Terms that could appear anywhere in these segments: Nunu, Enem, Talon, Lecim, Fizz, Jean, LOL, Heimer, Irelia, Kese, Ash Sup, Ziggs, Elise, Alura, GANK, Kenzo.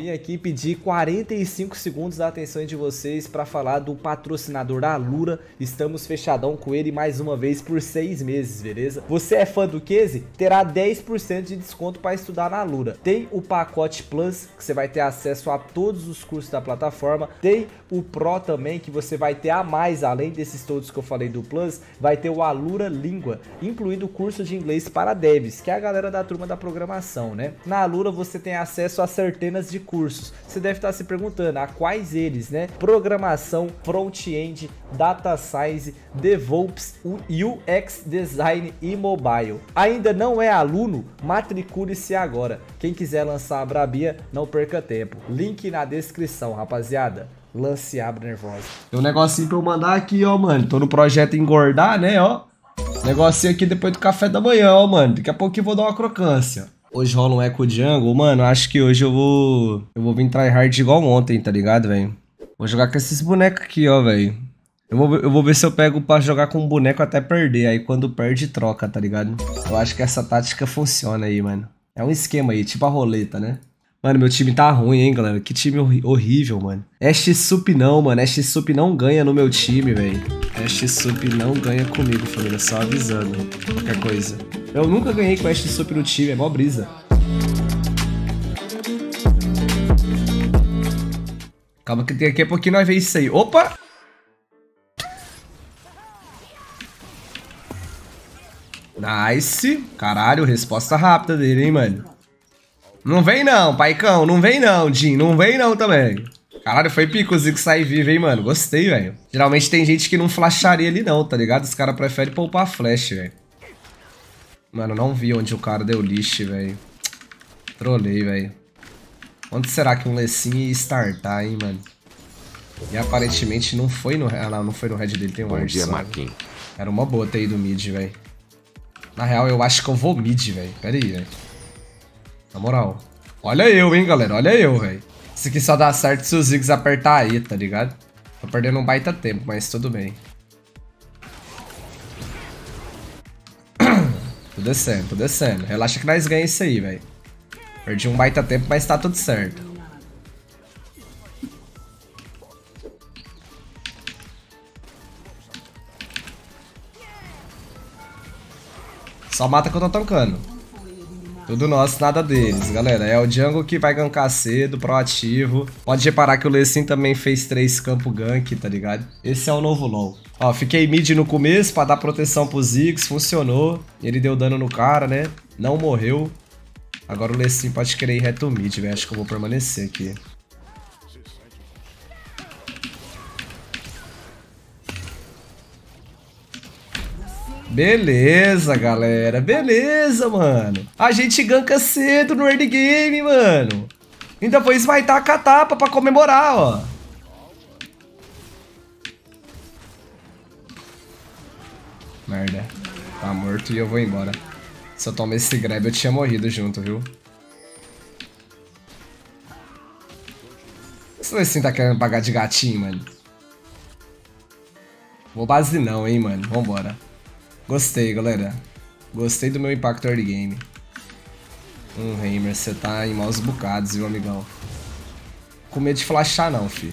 vim aqui pedir 45 segundos da atenção de vocês para falar do patrocinador Alura. Estamos fechadão com ele mais uma vez por 6 meses, beleza? Você é fã do Kese? Terá 10% de desconto para estudar na Alura. Tem o pacote Plus, que você vai ter acesso a todos os cursos da plataforma. Tem o Pro também, que você vai ter a mais, além desses todos que eu falei do Plus, vai ter o Alura Língua, incluindo o curso de inglês para devs, que é a galera da turma da programação, né? Na Alura você tem acesso a centenas de cursos. Você deve estar se perguntando a quais eles, né? Programação, front-end, data science, DevOps, UX design e mobile. Ainda não é aluno? Matricule-se agora. Quem quiser lançar a brabia, não perca tempo. Link na descrição, rapaziada. Lance abre nervosa. Tem um negocinho pra eu mandar aqui, ó, mano. Tô no projeto engordar, né, ó. Negocinho aqui depois do café da manhã, ó, mano. Daqui a pouquinho eu vou dar uma crocância. Hoje rola um Eco Jungle, mano. Acho que hoje eu vou vir tryhard igual ontem, tá ligado, velho? Vou jogar com esses bonecos aqui, ó, velho. Eu vou ver se eu pego pra jogar com um boneco até perder. Aí quando perde, troca, tá ligado? Eu acho que essa tática funciona aí, mano. É um esquema aí, tipo a roleta, né? Mano, meu time tá ruim, hein, galera? Que time horrível, mano. Ash Sup não, mano. Ash Sup não ganha no meu time, velho. Ash Sup não ganha comigo, família. Só avisando qualquer coisa. Eu nunca ganhei com Ash Sup no time. É mó brisa. Calma que daqui a pouquinho nós vemos isso aí. Opa! Nice. Caralho, resposta rápida dele, hein, mano. Não vem não, Paicão, não vem não, Jean, não vem não também. Caralho, foi pico o Ziggs sair vivo, hein, mano. Gostei, velho. Geralmente tem gente que não flasharia ali não, tá ligado? Os caras preferem poupar flash, velho. Mano, não vi onde o cara deu lixo, velho. Trolei, velho. Onde será que um Lecim ia startar, hein, mano? E aparentemente não foi no... Ah, não, não foi no head dele, tem um ward só. Era uma boa ter ido mid, velho. Na real, eu acho que eu vou mid, velho. Pera aí, velho. Na moral. Olha eu, hein, galera. Olha eu, velho. Isso aqui só dá certo se o Ziggs apertar aí, tá ligado? Tô perdendo um baita tempo, mas tudo bem. Tô descendo, tô descendo. Relaxa que nós ganhamos isso aí, velho. Perdi um baita tempo, mas tá tudo certo. Só mata que eu tô tancando. Tudo nosso, nada deles, galera. É o jungle que vai gankar cedo, proativo. Pode reparar que o Lecim também fez 3 campo gank, tá ligado? Esse é o novo LOL. Ó, fiquei mid no começo pra dar proteção pro Ziggs, funcionou. Ele deu dano no cara, né? Não morreu. Agora o Lecim pode querer ir reto mid, velho. Acho que eu vou permanecer aqui. Beleza, galera. Beleza, mano. A gente ganka cedo no early game, mano. E depois vai estar a catapa pra comemorar, ó. Merda. Tá morto e eu vou embora. Se eu tomar esse grab, eu tinha morrido junto, viu? Esse Lecim tá querendo pagar de gatinho, mano. Vou base não, hein, mano. Vambora. Gostei, galera. Gostei do meu impacto early game. Heimer, você tá em maus bocados, viu, amigão? Com medo de flashar não, fi.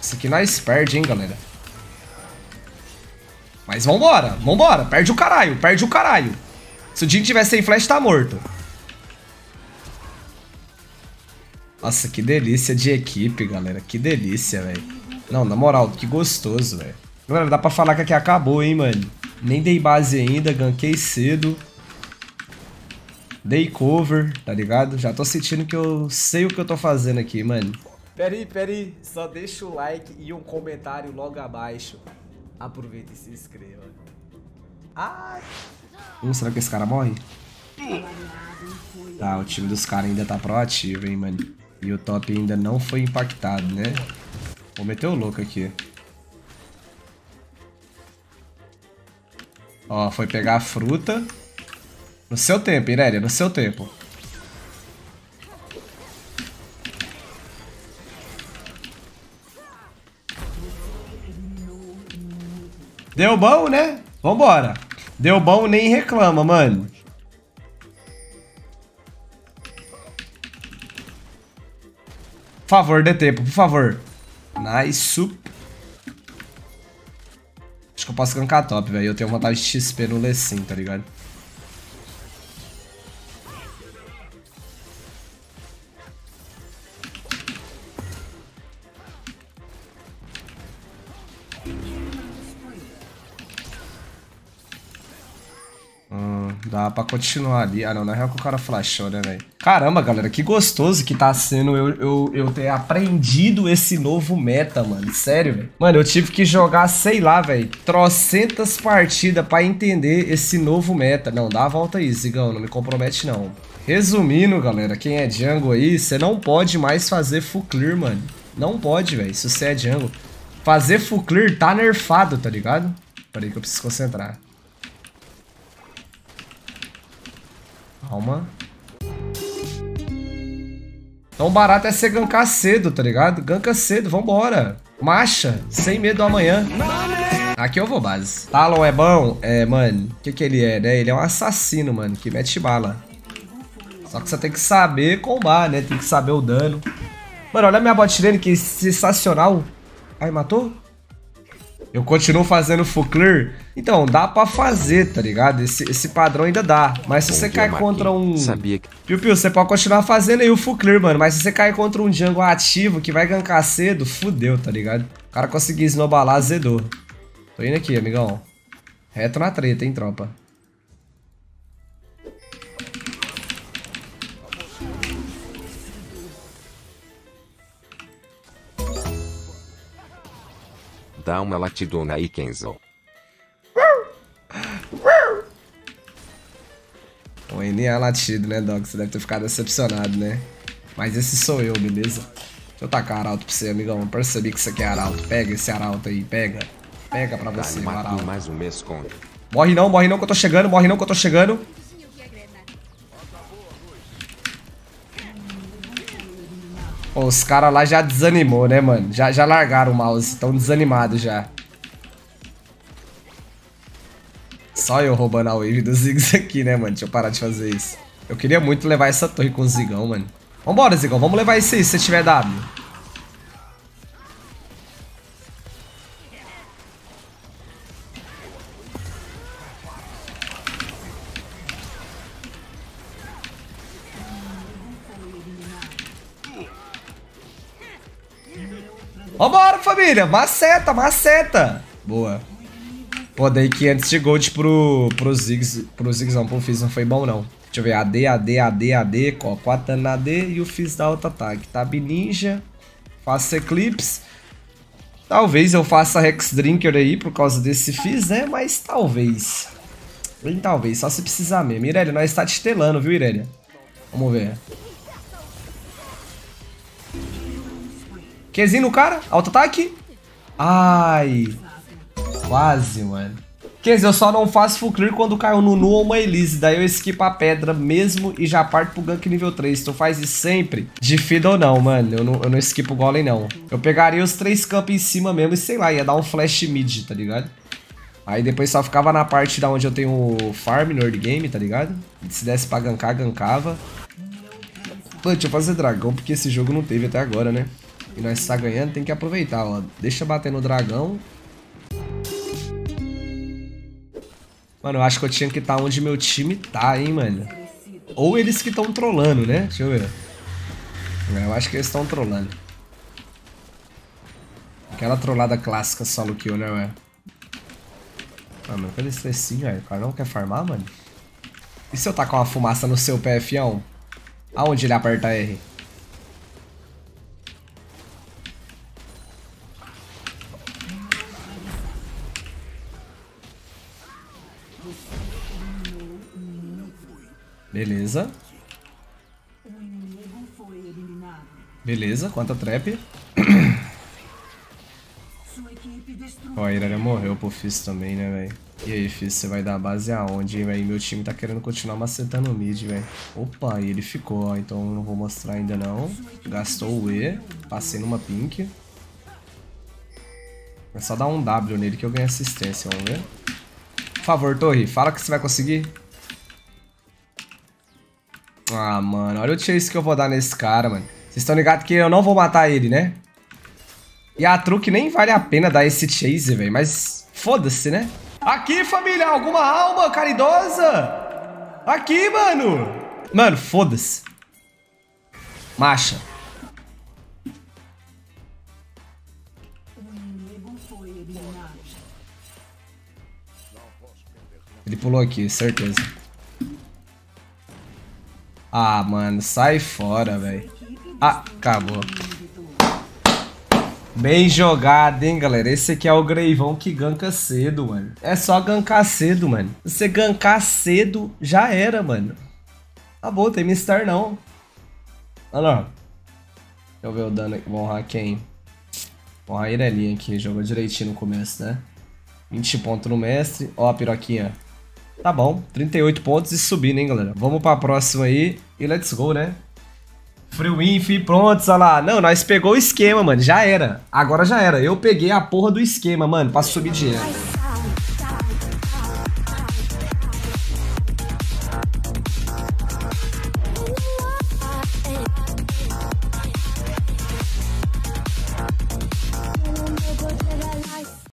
Isso aqui nós perde, hein, galera. Mas vambora, vambora. Perde o caralho, perde o caralho. Se o Jean tiver sem flash, tá morto. Nossa, que delícia de equipe, galera. Que delícia, velho. Não, na moral, que gostoso, velho. Galera, dá pra falar que aqui acabou, hein, mano. Nem dei base ainda, ganquei cedo. Dei cover, tá ligado? Já tô sentindo que eu sei o que eu tô fazendo aqui, mano. Peraí, só deixa o like e um comentário logo abaixo. Aproveita e se inscreva. Ai! Será que esse cara morre? Tá, o time dos caras ainda tá proativo, hein, mano. E o top ainda não foi impactado, né? Vou meter o louco aqui. Ó, foi pegar a fruta. No seu tempo, Irelia, no seu tempo. Deu bom, né? Vambora. Deu bom, nem reclama, mano. Por favor, dê tempo, por favor. Nice, sup. Acho que eu posso gankar top, velho. Eu tenho vantagem de XP no Lecim, tá ligado? Dá pra continuar ali. Ah, não, na real que o cara flashou, né, velho? Caramba, galera, que gostoso que tá sendo eu ter aprendido esse novo meta, mano. Sério, velho. Mano, eu tive que jogar, sei lá, velho, trocentas partidas pra entender esse novo meta. Não, dá a volta aí, Zigão, não me compromete, não. Resumindo, galera, quem é jungle aí, você não pode mais fazer full clear, mano. Não pode, velho, se você é jungle. Fazer full clear tá nerfado, tá ligado? Peraí que eu preciso concentrar. Calma. Então barato é você gankar cedo, tá ligado? Ganka cedo, vambora. Marcha, sem medo amanhã. Aqui eu vou base. Talon é bom? É, mano. O que que ele é, né? Ele é um assassino, mano, que mete bala. Só que você tem que saber combar, né? Tem que saber o dano. Mano, olha a minha bot lane, que sensacional. Ai, matou? Eu continuo fazendo full clear? Então, dá pra fazer, tá ligado? Esse padrão ainda dá. Mas se você cair contra um... Piu-piu, você pode continuar fazendo aí o full clear, mano. Mas se você cair contra um jungle ativo que vai gankar cedo, fudeu, tá ligado? O cara conseguiu snowballar, azedou. Tô indo aqui, amigão. Reto na treta, hein, tropa. Dá uma latidona aí, Kenzo. O Enem é latido, né, Dog? Você deve ter ficado decepcionado, né? Mas esse sou eu, beleza? Deixa eu tacar arauto pra você, amigão. Eu percebi que você quer arauto. Pega esse arauto aí, pega. Pega pra você, arauto. Mais um mês, morre não que eu tô chegando, Pô, os caras lá já desanimou, né, mano? Já largaram o mouse, tão desanimados já. Só eu roubando a wave dos Ziggs aqui, né, mano? Deixa eu parar de fazer isso. Eu queria muito levar essa torre com o Zigão, mano. Vambora, Zigão, vamos levar isso aí, se tiver W. Vambora, família! Maceta, maceta! Boa. Pô, daí 500 de gold pro Ziggs. Pro Ziggs não, pro Fizz não foi bom, não. Deixa eu ver. AD. 4 anos na AD e o Fizz dá outro ataque. Tab Ninja. Faço Eclipse. Talvez eu faça Rex Drinker aí por causa desse Fizz, né? Mas talvez. Bem, talvez. Só se precisar mesmo. Irelia, nós está titelando, viu, Irelia? Vamos ver. Kezinho no cara, auto-ataque. Ai, quase, mano. Kese, eu só não faço full clear quando cai um Nunu ou uma Elise. Daí eu esquipo a pedra mesmo e já parto pro gank nível 3. Tu faz isso sempre? De fida ou não, mano. Eu não esquipo o golem, não. Eu pegaria os 3 campos em cima mesmo e sei lá, ia dar um flash mid, tá ligado? Aí depois só ficava na parte da onde eu tenho o farm no early game, tá ligado? Se desse pra gankar, gankava. Pô, deixa eu fazer dragão porque esse jogo não teve até agora, né? E nós está ganhando, tem que aproveitar, ó. Deixa bater no dragão. Mano, eu acho que eu tinha que estar onde meu time tá, hein, mano. Ou eles que estão trolando, né? Deixa eu ver. Eu acho que eles estão trolando. Aquela trollada clássica solo kill, né, ué? Ah, mano, cadê esse assim, velho? O cara não quer farmar, mano? E se eu tacar uma fumaça no seu pé, fião? Aonde ele aperta R? Beleza. Beleza, quanta trap. Ó, a Irelia morreu pro Fizz também, né, velho? E aí, Fizz, você vai dar base aonde, velho? Meu time tá querendo continuar macetando o mid, velho. Opa, e ele ficou, ó. Então eu não vou mostrar ainda, não. Gastou o E. Passei numa pink. É só dar um W nele que eu ganho assistência, vamos ver? Por favor, torre, fala que você vai conseguir. Ah, mano, olha o chase que eu vou dar nesse cara, mano. Se Vocês estão ligados que eu não vou matar ele, né? E a truque nem vale a pena dar esse chase, velho. Mas foda-se, né? Aqui, família! Alguma alma caridosa? Aqui, mano! Mano, foda-se. Macha. Ele pulou aqui, certeza. Ah, mano, sai fora, velho. Ah, acabou. Bem jogado, hein, galera. Esse aqui é o Greivão que ganka cedo, mano. É só gankar cedo, mano. Você gankar cedo, já era, mano. Tá bom, tem Mister não. Olha lá. Deixa eu ver o dano aqui. Vou honrar quem? Vou honrar a Irelia aqui. Jogou direitinho no começo, né? 20 pontos no mestre. Ó a piroquinha. Tá bom, 38 pontos e subindo, hein, galera. Vamos pra próxima aí e let's go, né? Free win, fi, prontos, olha lá. Não, nós pegou o esquema, mano, já era. Agora já era, eu peguei a porra do esquema, mano, pra subir dinheiro.